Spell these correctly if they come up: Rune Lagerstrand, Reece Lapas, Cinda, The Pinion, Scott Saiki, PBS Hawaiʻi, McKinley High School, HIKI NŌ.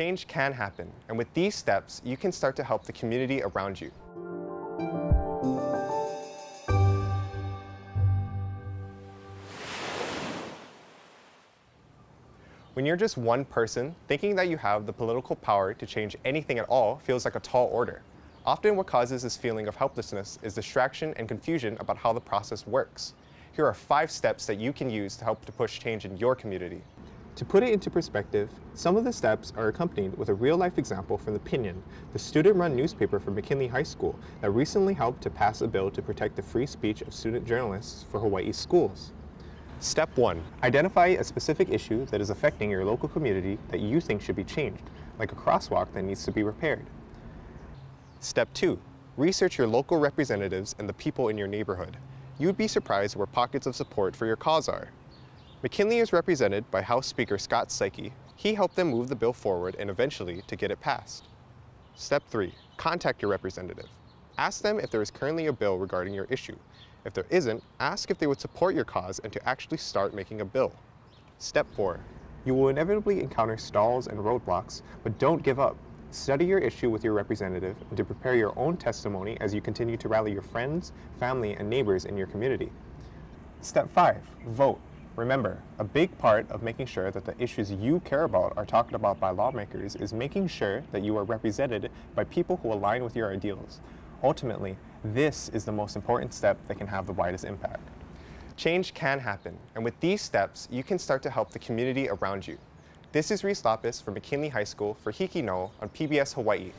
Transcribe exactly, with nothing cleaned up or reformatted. Change can happen, and with these steps, you can start to help the community around you. When you're just one person, thinking that you have the political power to change anything at all feels like a tall order. Often what causes this feeling of helplessness is distraction and confusion about how the process works. Here are five steps that you can use to help to push change in your community. To put it into perspective, some of the steps are accompanied with a real-life example from The Pinion, the student-run newspaper from McKinley High School that recently helped to pass a bill to protect the free speech of student journalists for Hawaii schools. Step one, identify a specific issue that is affecting your local community that you think should be changed, like a crosswalk that needs to be repaired. Step two, research your local representatives and the people in your neighborhood. You'd be surprised where pockets of support for your cause are. McKinley is represented by House Speaker Scott Saiki. He helped them move the bill forward and eventually to get it passed. Step three, contact your representative. Ask them if there is currently a bill regarding your issue. If there isn't, ask if they would support your cause and to actually start making a bill. Step four, you will inevitably encounter stalls and roadblocks, but don't give up. Study your issue with your representative and to prepare your own testimony as you continue to rally your friends, family, and neighbors in your community. Step five, vote. Remember, a big part of making sure that the issues you care about are talked about by lawmakers is making sure that you are represented by people who align with your ideals. Ultimately, this is the most important step that can have the widest impact. Change can happen, and with these steps, you can start to help the community around you. This is Reece Lapas from McKinley High School for HIKI NŌ on P B S Hawaii.